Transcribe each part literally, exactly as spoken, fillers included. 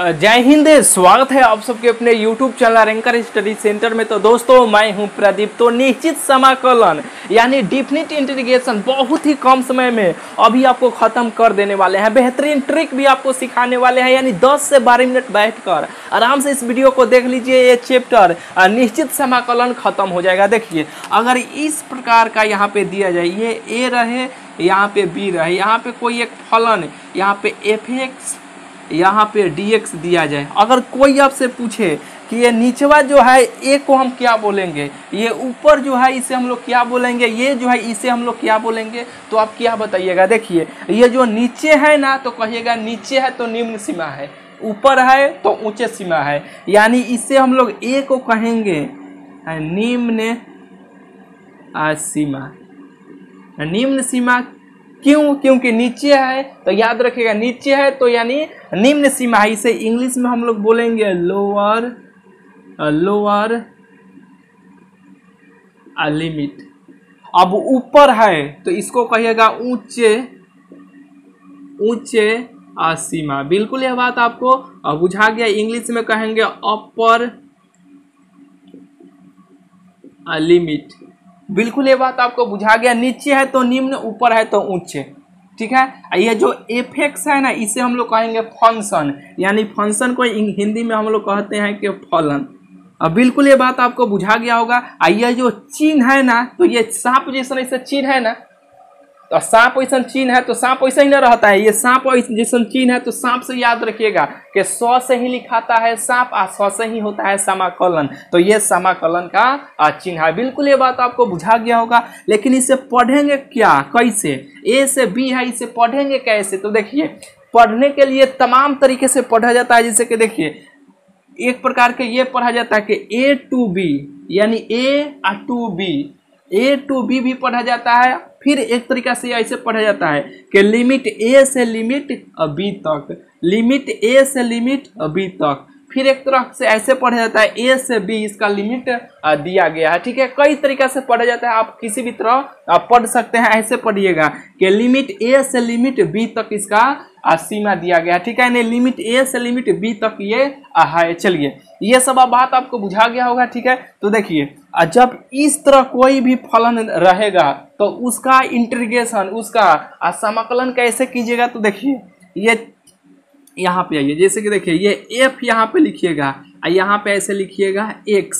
जय हिंद, स्वागत है आप सबके अपने YouTube channel ranker study centre में। तो दोस्तों मैं हूं प्रदीप। तो निश्चित समाकलन यानी डिफिनिट इंटीग्रेशन बहुत ही कम समय में अभी आपको ख़त्म कर देने वाले हैं। बेहतरीन ट्रिक भी आपको सिखाने वाले हैं, यानी दस से बारह मिनट बैठकर आराम से इस वीडियो को देख लीजिए। ये चैप्टर निश्चित समाकलन खत्म हो जाएगा। देखिए, अगर इस प्रकार का यहाँ पर दिया जाए, ये ए रहे, यहाँ पे बी रहे, यहाँ पर कोई एक फलन, यहाँ पे एफ एक्स, यहाँ पे dx दिया जाए। अगर कोई आपसे पूछे कि ये नीचवा जो है ए को हम क्या बोलेंगे, ये ऊपर जो है इसे हम लोग क्या बोलेंगे, ये जो है इसे हम लोग क्या बोलेंगे, तो आप क्या बताइएगा। देखिए, ये जो नीचे है ना, तो कहिएगा नीचे है तो निम्न सीमा है, ऊपर है तो ऊंचे सीमा है, यानी इसे हम लोग ए को कहेंगे निम्न सीमा। निम्न सीमा क्यों? क्योंकि नीचे है, तो याद रखिएगा नीचे है तो यानी निम्न सीमा है। इसे इंग्लिश में हम लोग बोलेंगे लोअर लोअर लिमिट। अब ऊपर है तो इसको कहिएगा ऊंचे ऊंचे सीमा। बिल्कुल यह बात आपको बुझा गया। इंग्लिश में कहेंगे अपर लिमिट। बिल्कुल ये बात आपको बुझा गया। नीचे है तो निम्न, ऊपर है तो ऊंचे। ठीक है, ये जो एफ एक्स है ना, इसे हम लोग कहेंगे फंक्शन, यानी फंक्शन को हिंदी में हम लोग कहते हैं कि फलन। अब बिल्कुल ये बात आपको बुझा गया होगा। ये जो चिन्ह है ना, तो ये सांप जैसा ऐसा चिन्ह है ना, तो सांप ऐसा चिन्ह है तो सांप ऐसा ही ना रहता है। ये सांप जैसा चिन्ह है तो सांप से याद रखिएगा कि सौ से ही लिखाता है सांप और सौ से ही होता है समाकलन। तो ये समाकलन का चिन्ह है। बिल्कुल ये बात आपको बुझा गया होगा। लेकिन इसे पढ़ेंगे क्या, कैसे? ए से बी है, इसे पढ़ेंगे कैसे? तो देखिए, पढ़ने के लिए तमाम तरीके से पढ़ा जाता है। जैसे कि देखिए, एक प्रकार के ये पढ़ा जाता है कि ए टू बी, यानी A to B, A to B भी पढ़ा जाता है। फिर एक तरीका से ऐसे पढ़ा जाता है कि लिमिट ए से लिमिट बी तक, लिमिट ए से लिमिट बी तक। फिर एक तरह से ऐसे पढ़ा जाता है ए से बी, इसका लिमिट दिया गया है। ठीक है, कई तरीका से पढ़ा जाता है। आप किसी भी तरह आप पढ़ सकते हैं। ऐसे पढ़िएगा कि लिमिट ए से लिमिट बी तक इसका सीमा दिया गया है। ठीक है, यानी लिमिट ए से लिमिट बी तक ये है। चलिए, ये सब अब बात आपको बुझा गया होगा। ठीक है, तो देखिए, जब इस तरह कोई भी फलन रहेगा तो उसका इंटीग्रेशन, उसका समाकलन कैसे कीजिएगा। तो देखिए, ये यहाँ पे आइए। जैसे कि देखिए, ये f यहाँ पे लिखिएगा, यहाँ पे ऐसे लिखिएगा x,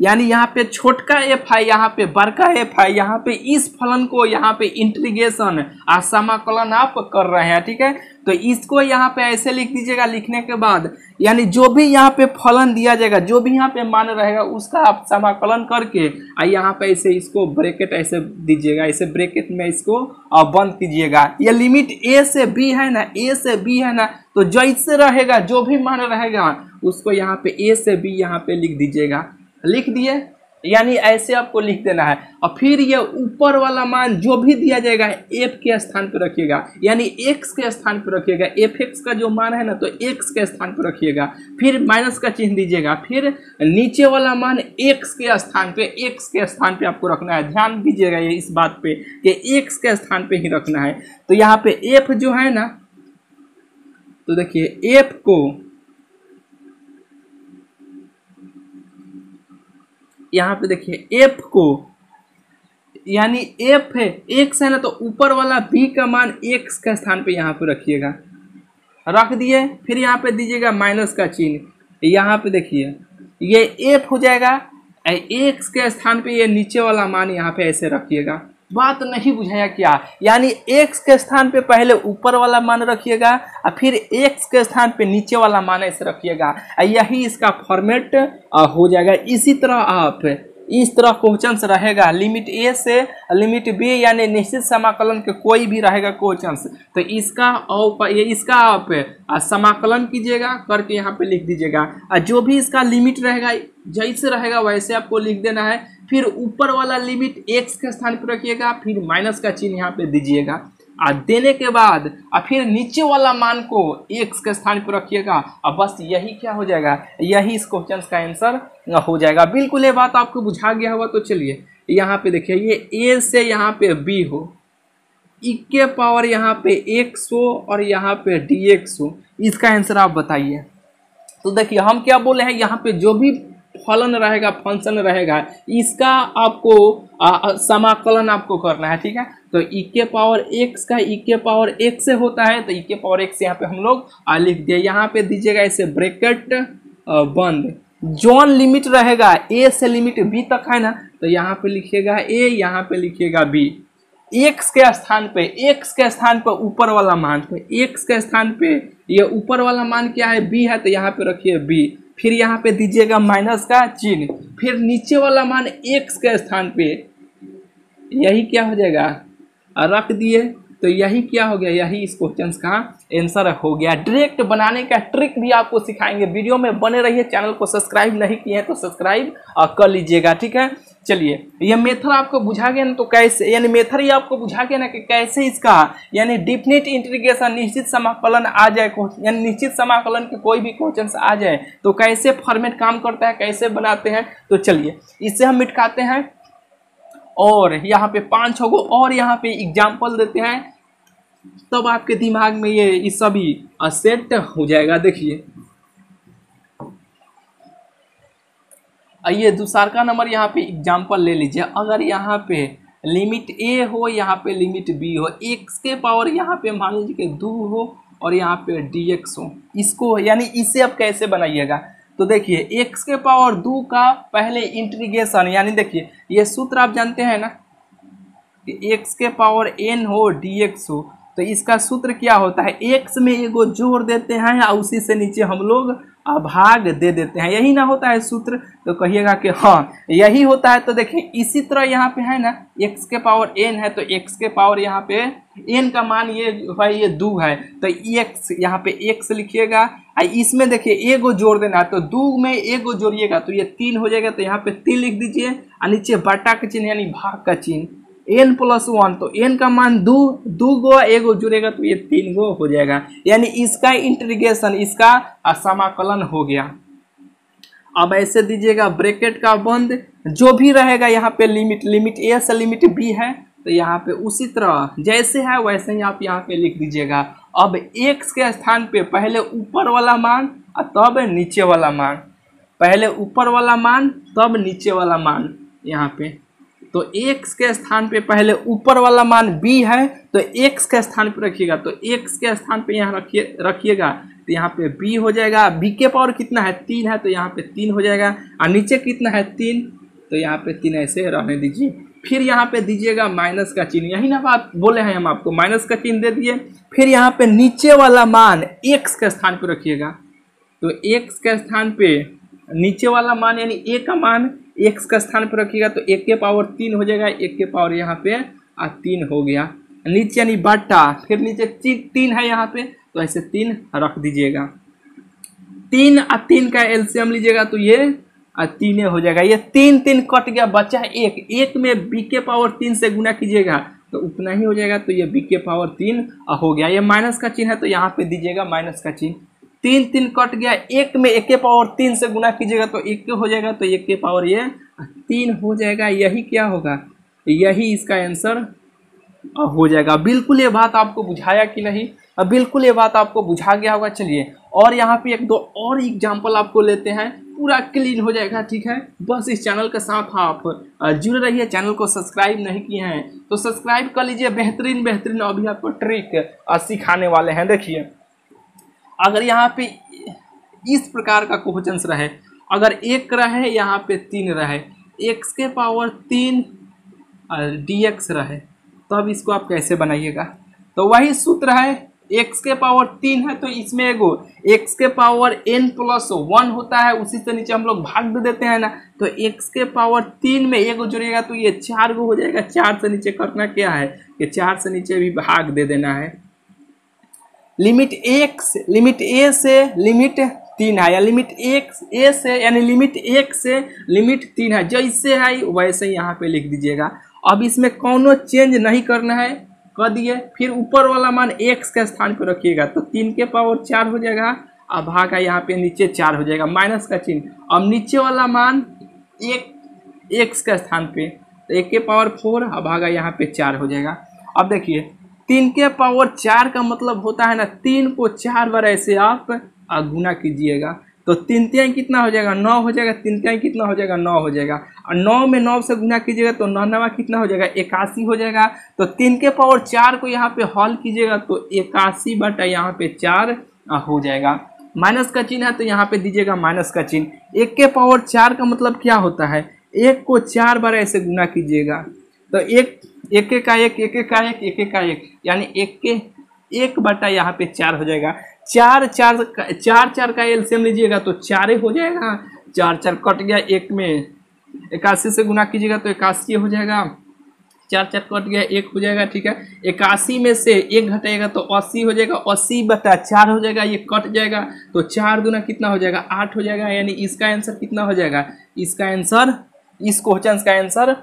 यानी यहाँ पे छोटका एफ है, यहाँ पे बड़का एफ है। यहाँ पे इस फलन को यहाँ पे इंटीग्रेशन और समाकलन आप कर रहे हैं। ठीक है, तो इसको यहाँ पे ऐसे लिख दीजिएगा। लिखने के बाद यानी जो भी यहाँ पे फलन दिया जाएगा, जो भी यहाँ पे मान रहेगा, उसका आप समाकलन करके और यहाँ पे ऐसे इसको ब्रैकेट ऐसे दीजिएगा, ऐसे ब्रैकेट में इसको बंद कीजिएगा। ये लिमिट ए से बी है ना, ए से बी है ना, तो जैसे रहेगा, जो भी मान रहेगा, उसको यहाँ पे ए से बी यहाँ पे लिख दीजिएगा। लिख दिए, यानी ऐसे आपको लिख देना है। और फिर ये ऊपर वाला मान जो भी दिया जाएगा, एफ के स्थान पर रखिएगा, यानी एक्स के स्थान पर रखिएगा। एफ एक्स का जो मान है ना, तो एक्स के स्थान पर रखिएगा। फिर माइनस का चिन्ह दीजिएगा। फिर नीचे वाला मान एक्स के स्थान पे, एक्स के स्थान पे आपको रखना है। ध्यान दीजिएगा ये इस बात पे कि एक्स के स्थान पे ही रखना है। तो यहाँ पे एफ जो है ना, तो देखिए एफ को यहाँ पे देखिए, एफ को यानी एफ है एक्स है ना, तो ऊपर वाला बी का मान एक्स के स्थान पे यहाँ पे रखिएगा। रख दिए, फिर यहाँ पे दीजिएगा माइनस का चिन्ह। यहाँ पे देखिए, ये एफ हो जाएगा, एक्स के स्थान पे ये नीचे वाला मान यहाँ पे ऐसे रखिएगा। बात नहीं बुझाया क्या? यानी एक्स के स्थान पे पहले ऊपर वाला मान रखिएगा और फिर एक्स के स्थान पे नीचे वाला मान ऐसे रखिएगा। यही इसका फॉर्मेट हो जाएगा। इसी तरह आप इस तरह क्वेश्चन रहेगा, लिमिट ए से लिमिट बी, यानी निश्चित समाकलन के कोई भी रहेगा क्वेश्चन, तो इसका और ये इसका आप समाकलन कीजिएगा करके यहाँ पे लिख दीजिएगा। और जो भी इसका लिमिट रहेगा, जैसे रहेगा वैसे आपको लिख देना है। फिर ऊपर वाला लिमिट एक्स के स्थान पर रखिएगा, फिर माइनस का चिन्ह यहाँ पे दीजिएगा। और देने के बाद और फिर नीचे वाला मान को एक्स के स्थान पर रखिएगा। और बस यही क्या हो जाएगा, यही इस क्वेश्चन का आंसर हो जाएगा। बिल्कुल ये बात आपको बुझा गया हुआ। तो चलिए, यहाँ पे देखिए, ये ए से यहाँ पे बी हो, इक्के पावर यहाँ पे एक्स हो और यहाँ पे डी एक्स हो, इसका आंसर आप बताइए। तो देखिए हम क्या बोले हैं, यहाँ पे जो भी फलन रहेगा फंक्शन रहेगा इसका आपको आ, समाकलन आपको करना है, ठीक है। तो ई के पावर एक्स का ई के पावर एक से होता है, तो ई के पावर एक्स यहाँ पे हम लोग लिख दिए, यहाँ पे दीजिएगा इसे ब्रैकेट बंद, जोन लिमिट रहेगा ए से लिमिट बी तक है ना, तो यहाँ पे लिखिएगा ए, यहाँ पे लिखिएगा बी। एक्स के स्थान पे एक्स के स्थान पर ऊपर वाला मान, तो एक्स के स्थान पे ये ऊपर वाला मान क्या है बी है, तो यहाँ पे रखिए बी, फिर यहाँ पे दीजिएगा माइनस का चिन्ह, फिर नीचे वाला मान एक्स के स्थान पे यही क्या हो जाएगा रख दिए, तो यही क्या हो गया, यही इस क्वेश्चन का आंसर हो गया। डायरेक्ट बनाने का ट्रिक भी आपको सिखाएंगे, वीडियो में बने रहिए, चैनल को सब्सक्राइब नहीं किए हैं तो सब्सक्राइब कर लीजिएगा, ठीक है। चलिए ये मेथड आपको बुझा गया ना, तो कैसे यानी मेथड ये आपको बुझा गया ना कि कैसे इसका यानी डिफिनिट इंटीग्रेशन निश्चित समाकलन आ जाए, यानी निश्चित समाकलन के कोई भी क्वेश्चन आ जाए तो कैसे फॉर्मेट काम करता है, कैसे बनाते हैं। तो चलिए इससे हम मिटकाते हैं और यहाँ पे पाँच होगो और यहाँ पे एग्जाम्पल देते हैं, तब आपके दिमाग में ये इस सभी सेट हो जाएगा। देखिए ये दूसरा का नंबर यहाँ पे एग्जाम्पल ले लीजिए, अगर यहाँ पे लिमिट ए हो, यहाँ पे लिमिट बी हो, एक्स के पावर यहाँ पे मान लीजिए दो हो और यहाँ पे डी एक्स हो, इसको यानी इसे आप कैसे बनाइएगा। तो देखिए एक्स के पावर दो का पहले इंटीग्रेशन, यानी देखिए ये सूत्र आप जानते हैं ना कि एक्स के पावर एन हो डी एक्स हो, तो इसका सूत्र क्या होता है, एक्स में एगो जोड़ देते हैं और उसी से नीचे हम लोग भाग दे देते हैं, यही ना होता है सूत्र, तो कहिएगा कि हाँ यही होता है। तो देखिए इसी तरह यहाँ पे है ना एक्स के पावर एन है, तो एक्स के पावर यहाँ पे एन का मान ये भाई ये दो है, तो एक्स यहाँ पे एक्स लिखिएगा और इसमें देखिए एगो जोड़ देना है, तो दो में एगो जोड़िएगा तो ये तीन हो जाएगा, तो यहाँ पे तीन लिख दीजिए और नीचे बटा का चिन्ह यानी भाग का चिन्ह, एन प्लस वन, तो एन का मान दो, दो गो एगो जुड़ेगा तो ये तीन गो हो जाएगा, यानी इसका इंटीग्रेशन इसका समाकलन हो गया। अब ऐसे दीजिएगा ब्रैकेट का बंद, जो भी रहेगा यहाँ पे लिमिट, लिमिट ए से लिमिट बी है, तो यहाँ पे उसी तरह जैसे है वैसे ही आप यहाँ पे लिख दीजिएगा। अब एक्स के स्थान पे पहले ऊपर वाला मान और तब नीचे वाला मान, पहले ऊपर वाला मान तब नीचे वाला मान, यहाँ पे तो x के स्थान पे पहले ऊपर वाला मान b है, तो x के स्थान पे रखिएगा, तो x के स्थान पे यहाँ रखिए रखिएगा तो यहाँ पे b हो जाएगा, b के पावर कितना है तीन है, तो यहाँ पे तीन हो जाएगा और नीचे कितना है तीन, तो यहाँ पे तीन ऐसे रहने दीजिए, फिर यहाँ पे दीजिएगा माइनस का चिन्ह, यही ना आप बोले हैं हम आपको, माइनस का चिन्ह दे दिए, फिर यहाँ पे नीचे वाला मान एक्स के स्थान पर रखिएगा, तो एक्स के स्थान पे नीचे वाला मान यानी a का मान एक्स का स्थान पर रखिएगा, तो एक के पावर तीन हो जाएगा, एक के पावर यहाँ पे आ तीन हो गया, नीचे यानी बटा, फिर नीचे तीन है यहाँ पे तो ऐसे तीन रख दीजिएगा, तीन और तीन का एलसीएम लीजिएगा तो ये तीन हो जाएगा, ये तीन तीन कट गया बचा है एक, एक में बी के पावर तीन से गुना कीजिएगा तो उतना ही हो जाएगा, तो ये बी के पावर तीन हो गया, ये माइनस का चिन्ह है तो यहाँ पे दीजिएगा माइनस का चिन्ह, तीन तीन कट गया, एक में एक के पावर तीन से गुना कीजिएगा तो एक के हो जाएगा, तो एक के पावर ये तीन हो जाएगा, यही क्या होगा, यही इसका आंसर हो जाएगा। बिल्कुल ये बात आपको बुझाया कि नहीं, बिल्कुल ये बात आपको बुझा गया होगा। चलिए और यहाँ पे एक दो और एग्जाम्पल आपको लेते हैं, पूरा क्लीन हो जाएगा, ठीक है। बस इस चैनल के साथ आप जुड़े रहिए, चैनल को सब्सक्राइब नहीं किए हैं तो सब्सक्राइब कर लीजिए, बेहतरीन बेहतरीन अभी आपको ट्रिक सिखाने वाले हैं। देखिए अगर यहाँ पे इस प्रकार का क्वेश्चन रहे, अगर एक रहे यहाँ पे तीन रहे, एक्स के पावर तीन डी एक्स रहे, तब इसको आप कैसे बनाइएगा, तो वही सूत्र है, एक्स के पावर तीन है तो इसमें एगो एक्स के पावर एन प्लस वन होता है, उसी से नीचे हम लोग भाग दे देते हैं ना, तो एक्स के पावर तीन में एगो जुड़ेगा तो ये चार गो हो जाएगा, चार से नीचे करना क्या है कि चार से नीचे भी भाग दे देना है, लिमिट एक्स लिमिट ए से लिमिट तीन है या लिमिट एक्स ए से यानी लिमिट एक से लिमिट तीन है, जैसे है वैसे यहाँ पे लिख दीजिएगा। अब इसमें कोनो चेंज नहीं करना है, कर दिए, फिर ऊपर वाला मान एक्स के स्थान पे रखिएगा तो तीन के पावर चार हो जाएगा और भाग है यहाँ पे नीचे चार हो जाएगा, माइनस का चिन्ह, अब नीचे वाला मान एक एक्स के स्थान पे तो एक के पावर फोर और भाग है यहाँ पे चार हो जाएगा। अब देखिए तीन के पावर चार का मतलब होता है ना, तीन को चार बार ऐसे आप गुना कीजिएगा तो तीन तिहाई कितना हो जाएगा, नौ हो जाएगा। तीन तिहाई कितना हो जाएगा, नौ हो जाएगा। और नौ में नौ से गुना कीजिएगा तो नौ नवा कितना हो जाएगा, इक्यासी हो जाएगा। तो तीन के पावर चार को यहाँ पे हॉल कीजिएगा तो इक्यासी बटा यहाँ पे चार हो जाएगा। माइनस का चिन्ह है तो यहाँ पे दीजिएगा माइनस का चिन्ह। एक के पावर चार का मतलब क्या होता है, एक को चार बार ऐसे गुना कीजिएगा तो एक एक का एक, एक का एक, एक का एक, यानी एक के एक बटा यहाँ पे चार हो जाएगा। चार चार चार चार का एलसीएम लीजिएगा तो चार हो जाएगा। चार चार कट गया एक में, इक्यासी से गुना कीजिएगा तो इक्यासी हो जाएगा। चार चार कट गया एक हो जाएगा, ठीक है। इक्यासी में से एक घटाएगा तो अस्सी हो जाएगा। अस्सी बटा चार हो जाएगा, ये कट जाएगा तो चार दूना कितना हो जाएगा, आठ हो जाएगा। यानी इसका आंसर कितना हो जाएगा, इसका आंसर, इस क्वेश्चन का आंसर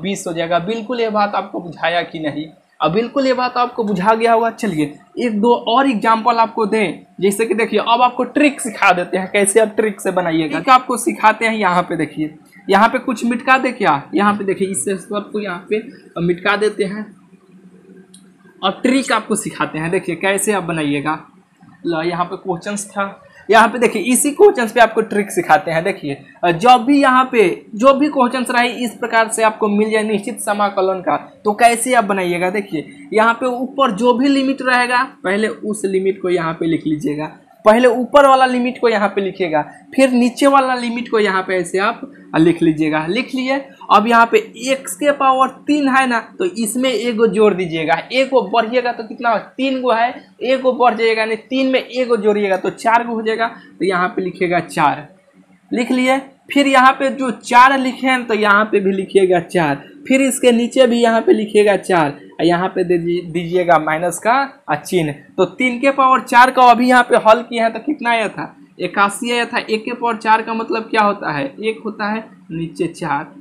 बीस हो जाएगा। बिल्कुल ये बात आपको बुझाया कि नहीं, अब बिल्कुल ये बात आपको बुझा गया होगा। चलिए एक दो और एग्जाम्पल आपको दें, जैसे कि देखिए अब आपको ट्रिक सिखा देते हैं, कैसे आप ट्रिक से बनाइएगा आपको सिखाते हैं। यहाँ पे देखिए, यहाँ पे कुछ मिटका दे क्या, यहाँ पे देखिए इससे सबको यहाँ पे मिटका देते हैं और ट्रिक आपको सिखाते हैं। देखिए कैसे आप बनाइएगा, यहाँ पे क्वेश्चन था, यहाँ पे देखिए इसी क्वेश्चन पे आपको ट्रिक सिखाते हैं। देखिए जब भी यहाँ पे जो भी क्वेश्चन रहे इस प्रकार से आपको मिल जाए निश्चित समाकलन का, तो कैसे आप बनाइएगा। देखिए यहाँ पे ऊपर जो भी लिमिट रहेगा पहले उस लिमिट को यहाँ पे लिख लीजिएगा, पहले ऊपर वाला लिमिट को यहाँ पे लिखिएगा, फिर नीचे वाला लिमिट को यहाँ पे ऐसे आप लिख लीजिएगा। लिख लिए, अब यहाँ पे एक्स के पावर तीन है ना तो इसमें एक को जोड़ दीजिएगा, एक को बढ़िएगा तो कितना तीन को है, एक को बढ़ जाएगा यानी तीन में एक को जोड़िएगा तो चार को हो जाएगा। तो यहाँ पे लिखिएगा चार, लिख लिए। फिर यहाँ पे जो चार लिखे हैं तो यहाँ पे भी लिखिएगा चार, फिर इसके नीचे भी यहाँ पे लिखिएगा चार, यहाँ पे दे दीजिएगा माइनस का चिन्ह। तो तीन के पावर चार का अभी यहाँ पे हल किया है तो कितना आया था, इक्यासी आया था। एक के पावर चार का मतलब क्या होता है, एक होता है नीचे चार।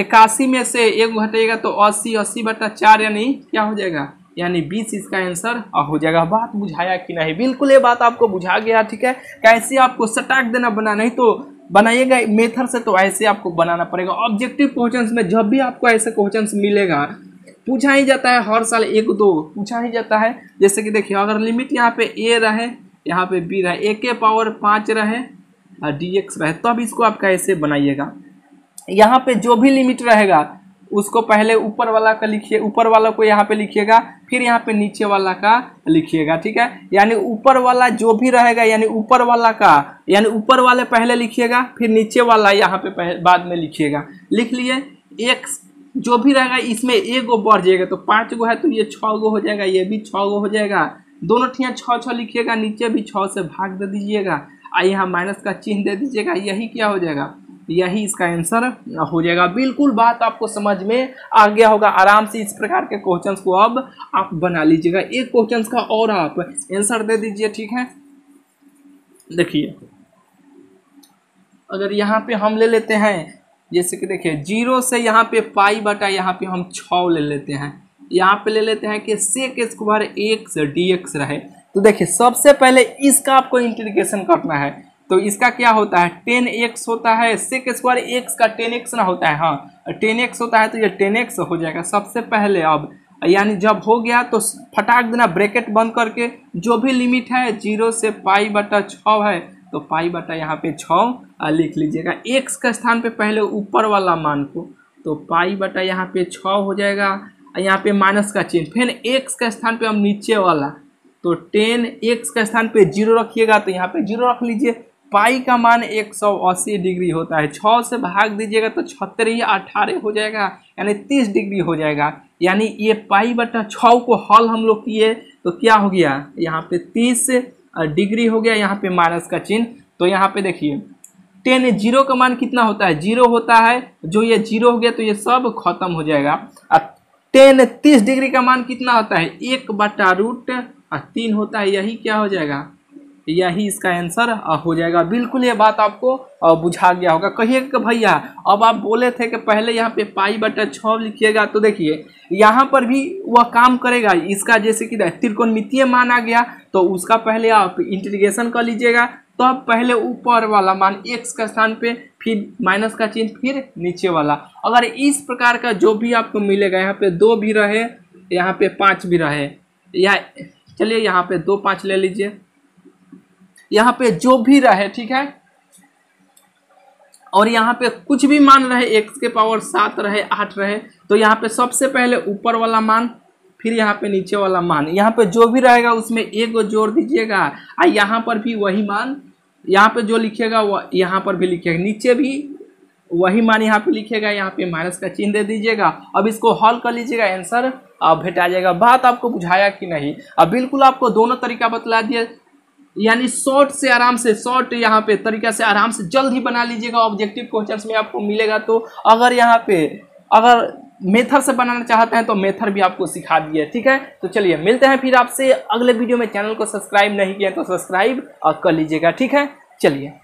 इक्यासी में से एक घटेगा तो अस्सी, अस्सी बटा चार यानी क्या हो जाएगा, यानी बीस इसका आंसर हो जाएगा। बात बुझाया कि नहीं, बिल्कुल ये बात आपको बुझा गया, ठीक है। कैसे आपको सटाक देना बना, नहीं तो बनाइएगा मेथड से तो ऐसे आपको बनाना पड़ेगा। ऑब्जेक्टिव क्वेश्चंस में जब भी आपको ऐसे क्वेश्चंस मिलेगा पूछा ही जाता है, हर साल एक दो पूछा ही जाता है। जैसे कि देखिए अगर लिमिट यहाँ पे ए रहे, यहाँ पे बी रहे, ए के पावर पाँच रहे और डी एक्स रहे, तब इसको आप कैसे बनाइएगा। यहाँ पे जो भी लिमिट रहेगा उसको पहले ऊपर वाला का लिखिए, ऊपर वाला को यहाँ पे लिखिएगा, फिर यहाँ पे नीचे वाला का लिखिएगा, ठीक है। यानी ऊपर वाला जो भी रहेगा, यानी ऊपर वाला का, यानी ऊपर वाले पहले लिखिएगा, फिर नीचे वाला यहाँ पे बाद में लिखिएगा। लिख लिए, एक्स जो भी रहेगा इसमें एक गो बढ़ जाएगा तो पाँच गो है तो ये छः गो हो जाएगा, ये भी छः गो हो जाएगा। दोनों ठिया छः छः लिखिएगा, नीचे भी छः से भाग दे दीजिएगा और यहाँ माइनस का चिन्ह दे दीजिएगा, यही क्या हो जाएगा, यही इसका आंसर हो जाएगा। बिल्कुल बात आपको समझ में आ गया होगा। आराम से इस प्रकार के क्वेश्चंस को अब आप बना लीजिएगा। एक क्वेश्चंस का और आप आंसर दे दीजिए, ठीक है। देखिए अगर यहाँ पे हम ले लेते हैं, जैसे कि देखिए जीरो से यहाँ पे पाई बटा यहाँ पे हम छः ले लेते हैं, यहाँ पे ले लेते हैं कि sec square x d x रहे। तो देखिए सबसे पहले इसका आपको इंटीग्रेशन करना है, तो इसका क्या होता है टेन एक्स होता है, सेक स्क्वायर एक्स का टेन एक्स ना होता है, हाँ टेन एक्स होता है तो ये टेन एक्स हो जाएगा सबसे पहले। अब यानी जब हो गया तो फटाक देना ब्रैकेट बंद करके जो भी लिमिट है जीरो से पाई बटा छः है तो पाई बटा यहाँ पे छः लिख लीजिएगा। एक्स का स्थान पे पहले ऊपर वाला मान को, तो पाई बटा यहाँ पे छः हो जाएगा, यहाँ पे माइनस का चिन्ह। फिर एक्स का स्थान पे हम नीचे वाला, तो टेन एक्स का स्थान पे जीरो रखिएगा तो यहाँ पे जीरो रख लीजिए। पाई का मान एक सौ अस्सी डिग्री होता है, छः से भाग दीजिएगा तो छत्तीस अठारह हो जाएगा, यानी तीस डिग्री हो जाएगा। यानी ये पाई बटा छः को हल हम लोग किए तो क्या हो गया, यहाँ पे तीस डिग्री हो गया, यहाँ पे माइनस का चिन्ह। तो यहाँ पे देखिए टेन जीरो का मान कितना होता है, जीरो होता है, जो ये जीरो हो गया तो ये सब खत्म हो जाएगा। टेन तीस डिग्री का मान कितना होता है, एक बटा रूट तीन होता है, यही क्या हो जाएगा, यही इसका आंसर हो जाएगा। बिल्कुल ये बात आपको बुझा गया होगा। कहिएगा कि भैया अब आप बोले थे कि पहले यहाँ पे पाई बटा छः लिखिएगा, तो देखिए यहाँ पर भी वह काम करेगा इसका। जैसे कि त्रिकोणमितीय मान आ गया तो उसका पहले आप इंटीग्रेशन कर लीजिएगा, तब तो पहले ऊपर वाला मान एक्स का स्थान पे, फिर माइनस का चिन्ह, फिर नीचे वाला। अगर इस प्रकार का जो भी आपको मिलेगा, यहाँ पे दो भी रहे, यहाँ पे पाँच भी रहे, या चलिए यहाँ पे दो पाँच ले लीजिए, यहाँ पे जो भी रहे, ठीक है, और यहाँ पे कुछ भी मान रहे एक्स के पावर सात रहे आठ रहे, तो यहाँ पे सबसे पहले ऊपर वाला मान, फिर यहाँ पे नीचे वाला मान, यहाँ पे जो भी रहेगा उसमें एक को जोड़ दीजिएगा। और यहाँ पर भी वही मान, यहाँ पे जो लिखेगा वह यहाँ पर भी लिखेगा, नीचे भी वही मान यहाँ पे लिखेगा, यहाँ पे माइनस का चिन्ह दे दीजिएगा। अब इसको हल कर लीजिएगा, आंसर भेटा जाएगा। बात आपको बुझाया कि नहीं? अब बिल्कुल आपको दोनों तरीका बतला दिया, यानी शॉर्ट से आराम से शॉर्ट यहाँ पे तरीका से आराम से जल्द ही बना लीजिएगा। ऑब्जेक्टिव क्वेश्चंस में आपको मिलेगा, तो अगर यहाँ पे अगर मेथड से बनाना चाहते हैं तो मेथड भी आपको सिखा दिया। ठीक है, तो चलिए मिलते हैं फिर आपसे अगले वीडियो में। चैनल को सब्सक्राइब नहीं किया तो सब्सक्राइब कर लीजिएगा। ठीक है, चलिए।